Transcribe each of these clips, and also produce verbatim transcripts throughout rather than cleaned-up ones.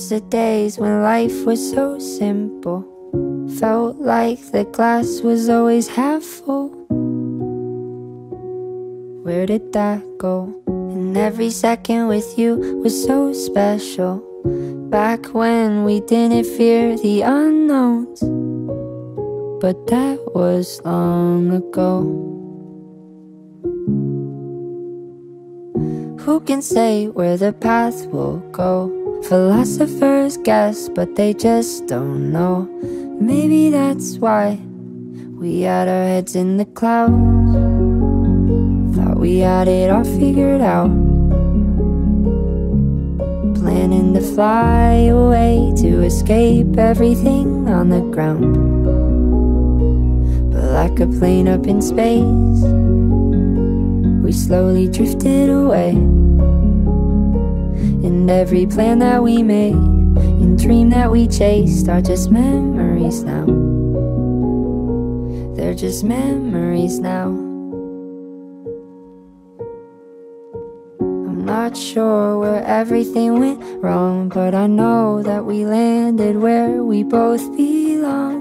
miss the days when life was so simple. Felt like the glass was always half full. Where did that go? And every second with you was so special. Back when we didn't fear the unknowns. But that was long ago. Who can say where the path will go? Philosophers guess, but they just don't know. Maybe that's why we had our heads in the clouds. Thought we had it all figured out. Planning to fly away to escape everything on the ground. Like a plane up in space, we slowly drifted away. And every plan that we made and dream that we chased are just memories now. They're just memories now. I'm not sure where everything went wrong, but I know that we landed where we both belong.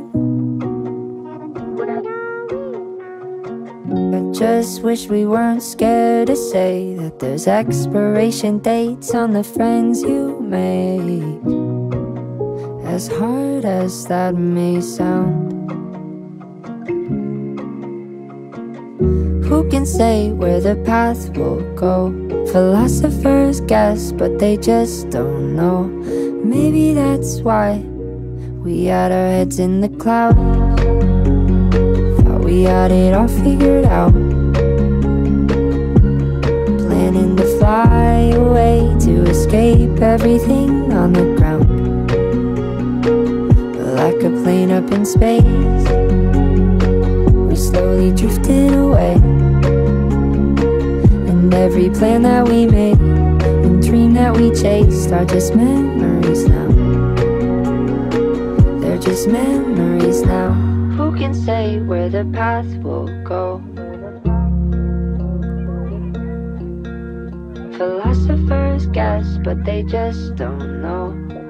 I just wish we weren't scared to say that there's expiration dates on the friends you made. As hard as that may sound. Who can say where the path will go? Philosophers guess, but they just don't know. Maybe that's why we had our heads in the clouds. We had it all figured out. Planning to fly away to escape everything on the ground. But like a plane up in space, we slowly drifted away. And every plan that we made and dream that we chased are just memories now. They're just memories now. Who can say where the path will go? Philosophers guess, but they just don't know.